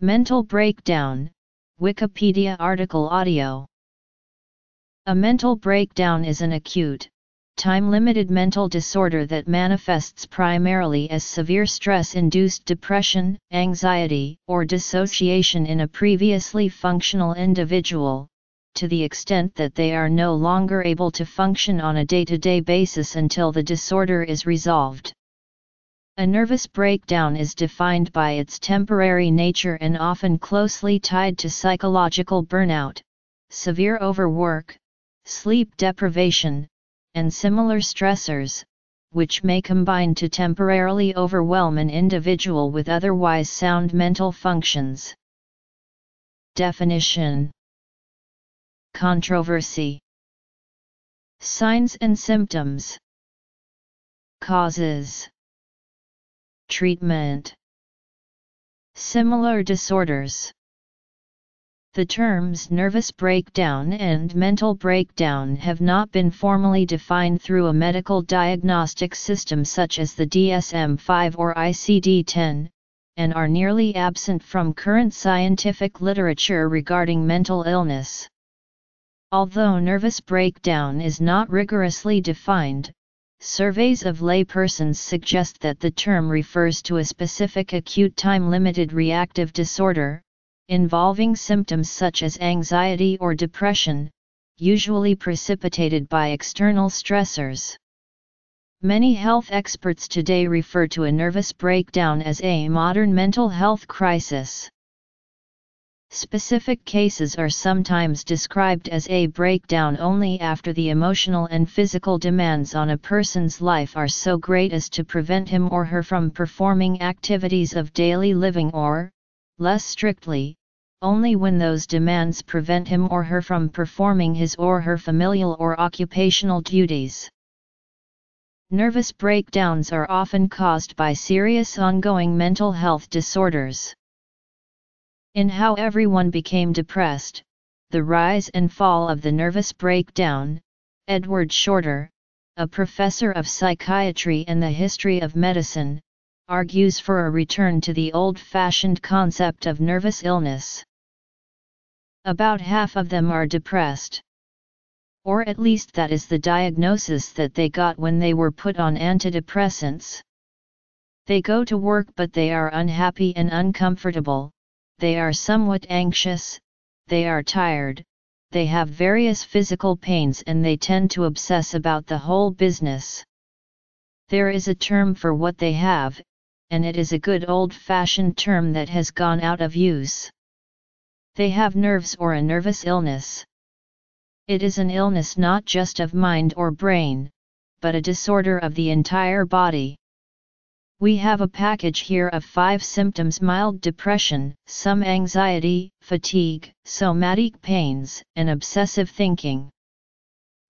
Mental breakdown, Wikipedia article audio. A mental breakdown is an acute, time-limited mental disorder that manifests primarily as severe stress-induced depression, anxiety, or dissociation in a previously functional individual, to the extent that they are no longer able to function on a day-to-day basis until the disorder is resolved. A nervous breakdown is defined by its temporary nature and often closely tied to psychological burnout, severe overwork, sleep deprivation, and similar stressors, which may combine to temporarily overwhelm an individual with otherwise sound mental functions. Definition. Controversy. Signs and symptoms. Causes. Treatment. Similar disorders. The terms nervous breakdown and mental breakdown have not been formally defined through a medical diagnostic system such as the DSM-5 or ICD-10, and are nearly absent from current scientific literature regarding mental illness. Although nervous breakdown is not rigorously defined, surveys of laypersons suggest that the term refers to a specific acute time-limited reactive disorder, involving symptoms such as anxiety or depression, usually precipitated by external stressors. Many health experts today refer to a nervous breakdown as a modern mental health crisis. Specific cases are sometimes described as a breakdown only after the emotional and physical demands on a person's life are so great as to prevent him or her from performing activities of daily living or, less strictly, only when those demands prevent him or her from performing his or her familial or occupational duties. Nervous breakdowns are often caused by serious ongoing mental health disorders. In How Everyone Became Depressed, The Rise and Fall of the Nervous Breakdown, Edward Shorter, a professor of psychiatry and the history of medicine, argues for a return to the old-fashioned concept of nervous illness. About half of them are depressed. Or at least that is the diagnosis that they got when they were put on antidepressants. They go to work but they are unhappy and uncomfortable. They are somewhat anxious, they are tired, they have various physical pains and they tend to obsess about the whole business. There is a term for what they have, and it is a good old-fashioned term that has gone out of use. They have nerves or a nervous illness. It is an illness not just of mind or brain, but a disorder of the entire body. We have a package here of 5 symptoms: mild depression, some anxiety, fatigue, somatic pains, and obsessive thinking.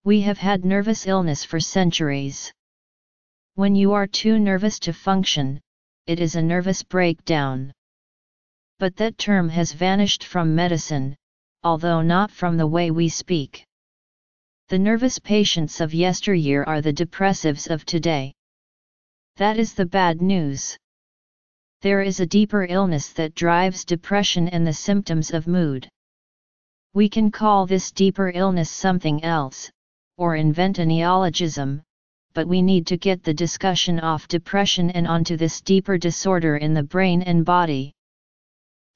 We have had nervous illness for centuries. When you are too nervous to function, it is a nervous breakdown. But that term has vanished from medicine, although not from the way we speak. The nervous patients of yesteryear are the depressives of today. That is the bad news. There is a deeper illness that drives depression and the symptoms of mood. We can call this deeper illness something else, or invent a neologism, but we need to get the discussion off depression and onto this deeper disorder in the brain and body.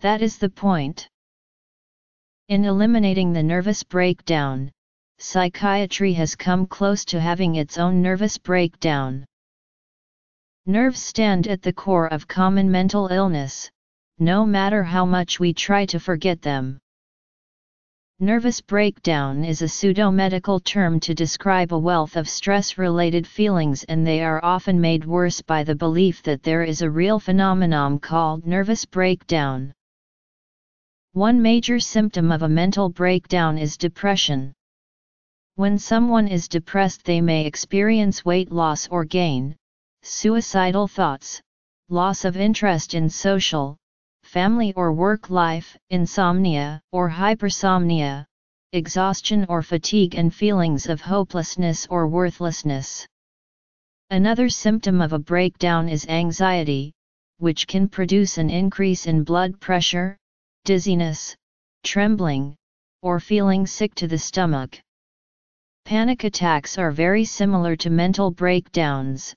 That is the point. In eliminating the nervous breakdown, psychiatry has come close to having its own nervous breakdown. Nerves stand at the core of common mental illness, no matter how much we try to forget them. Nervous breakdown is a pseudo-medical term to describe a wealth of stress-related feelings, and they are often made worse by the belief that there is a real phenomenon called nervous breakdown. One major symptom of a mental breakdown is depression. When someone is depressed, they may experience weight loss or gain, suicidal thoughts, loss of interest in social, family or work life, insomnia or hypersomnia, exhaustion or fatigue, and feelings of hopelessness or worthlessness. Another symptom of a breakdown is anxiety, which can produce an increase in blood pressure, dizziness, trembling, or feeling sick to the stomach. Panic attacks are very similar to mental breakdowns,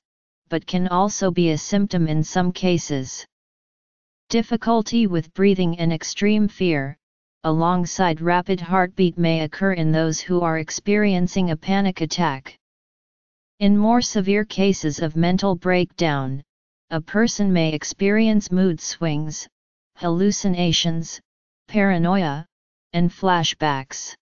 but can also be a symptom in some cases. Difficulty with breathing and extreme fear, alongside rapid heartbeat, may occur in those who are experiencing a panic attack. In more severe cases of mental breakdown, a person may experience mood swings, hallucinations, paranoia, and flashbacks.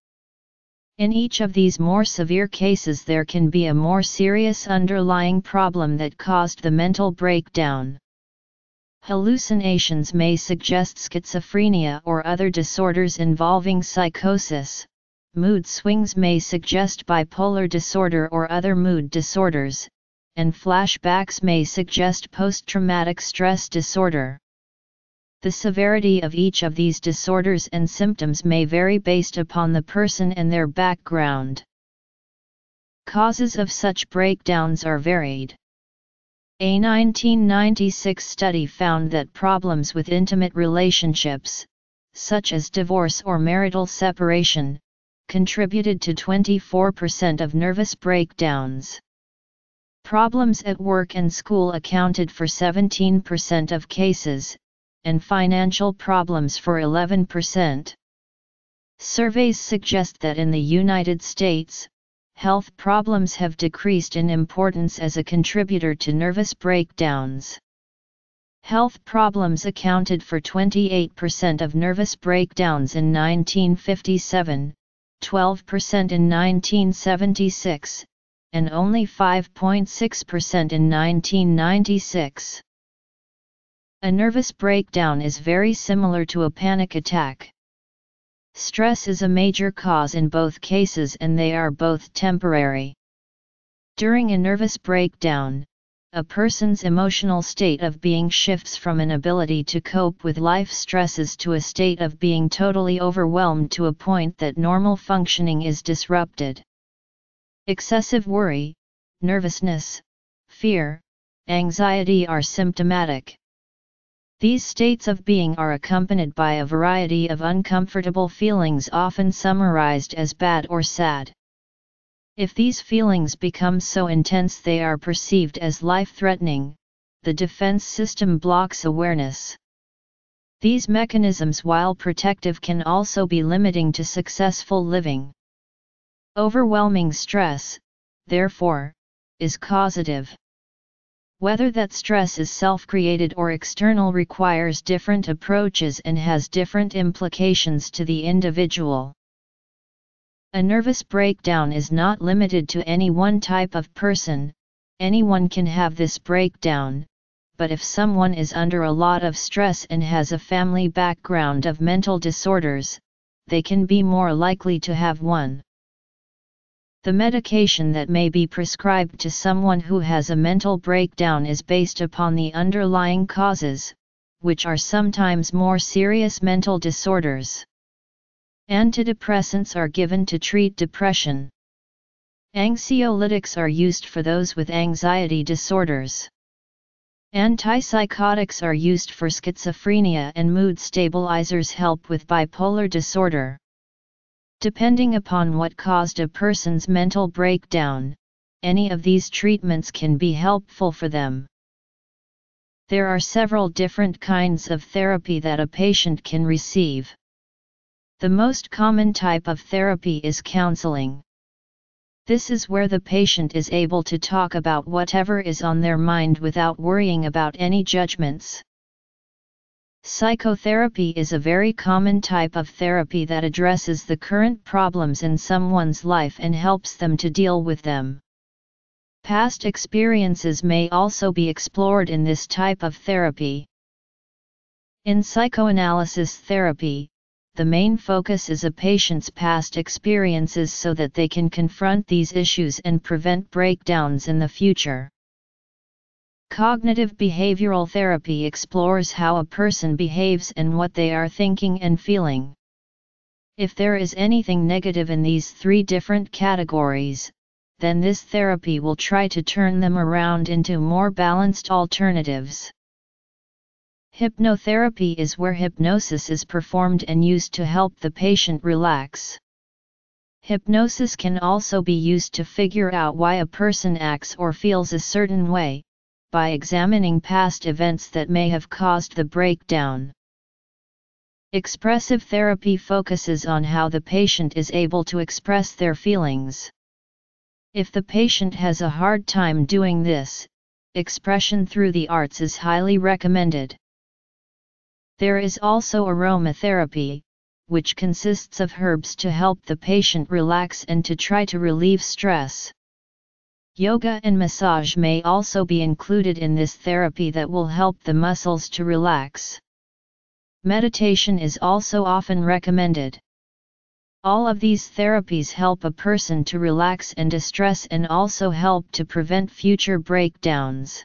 In each of these more severe cases, there can be a more serious underlying problem that caused the mental breakdown. Hallucinations may suggest schizophrenia or other disorders involving psychosis. Mood swings may suggest bipolar disorder or other mood disorders, and flashbacks may suggest post-traumatic stress disorder. The severity of each of these disorders and symptoms may vary based upon the person and their background. Causes of such breakdowns are varied. A 1996 study found that problems with intimate relationships, such as divorce or marital separation, contributed to 24% of nervous breakdowns. Problems at work and school accounted for 17% of cases, and financial problems for 11%. Surveys suggest that in the United States, health problems have decreased in importance as a contributor to nervous breakdowns. Health problems accounted for 28% of nervous breakdowns in 1957, 12% in 1976, and only 5.6% in 1996. A nervous breakdown is very similar to a panic attack. Stress is a major cause in both cases, and they are both temporary. During a nervous breakdown, a person's emotional state of being shifts from an ability to cope with life stresses to a state of being totally overwhelmed, to a point that normal functioning is disrupted. Excessive worry, nervousness, fear, anxiety are symptomatic. These states of being are accompanied by a variety of uncomfortable feelings, often summarized as bad or sad. If these feelings become so intense they are perceived as life-threatening, the defense system blocks awareness. These mechanisms, while protective, can also be limiting to successful living. Overwhelming stress, therefore, is causative. Whether that stress is self-created or external requires different approaches and has different implications to the individual. A nervous breakdown is not limited to any one type of person. Anyone can have this breakdown, but if someone is under a lot of stress and has a family background of mental disorders, they can be more likely to have one. The medication that may be prescribed to someone who has a mental breakdown is based upon the underlying causes, which are sometimes more serious mental disorders. Antidepressants are given to treat depression. Anxiolytics are used for those with anxiety disorders. Antipsychotics are used for schizophrenia, and mood stabilizers help with bipolar disorder. Depending upon what caused a person's mental breakdown, any of these treatments can be helpful for them. There are several different kinds of therapy that a patient can receive. The most common type of therapy is counseling. This is where the patient is able to talk about whatever is on their mind without worrying about any judgments. Psychotherapy is a very common type of therapy that addresses the current problems in someone's life and helps them to deal with them. Past experiences may also be explored in this type of therapy. In psychoanalysis therapy, the main focus is a patient's past experiences so that they can confront these issues and prevent breakdowns in the future. Cognitive behavioral therapy explores how a person behaves and what they are thinking and feeling. If there is anything negative in these three different categories, then this therapy will try to turn them around into more balanced alternatives. Hypnotherapy is where hypnosis is performed and used to help the patient relax. Hypnosis can also be used to figure out why a person acts or feels a certain way, by examining past events that may have caused the breakdown. Expressive therapy focuses on how the patient is able to express their feelings. If the patient has a hard time doing this, expression through the arts is highly recommended. There is also aromatherapy, which consists of herbs to help the patient relax and to try to relieve stress. Yoga and massage may also be included in this therapy that will help the muscles to relax. Meditation is also often recommended. All of these therapies help a person to relax and distress and also help to prevent future breakdowns.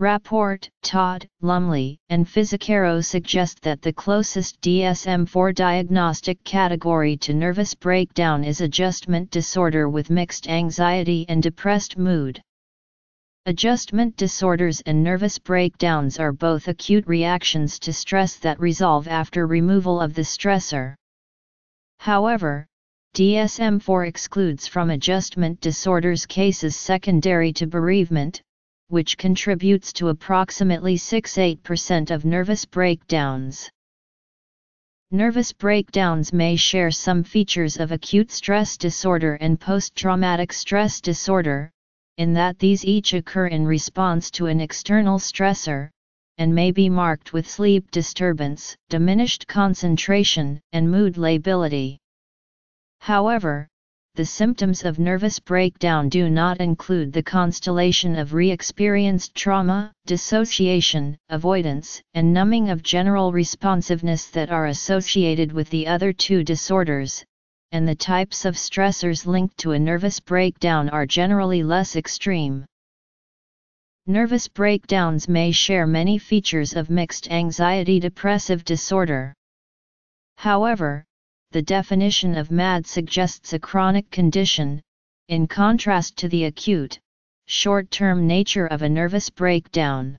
Rapport, Todd, Lumley, and Fisichero suggest that the closest DSM-IV diagnostic category to nervous breakdown is adjustment disorder with mixed anxiety and depressed mood. Adjustment disorders and nervous breakdowns are both acute reactions to stress that resolve after removal of the stressor. However, DSM-IV excludes from adjustment disorders cases secondary to bereavement, which contributes to approximately 6–8% of nervous breakdowns. Nervous breakdowns may share some features of acute stress disorder and post-traumatic stress disorder, in that these each occur in response to an external stressor, and may be marked with sleep disturbance, diminished concentration, and mood lability. However, the symptoms of nervous breakdown do not include the constellation of re-experienced trauma, dissociation, avoidance, and numbing of general responsiveness that are associated with the other two disorders, and the types of stressors linked to a nervous breakdown are generally less extreme. Nervous breakdowns may share many features of mixed anxiety-depressive disorder. However, the definition of MAD suggests a chronic condition, in contrast to the acute, short-term nature of a nervous breakdown.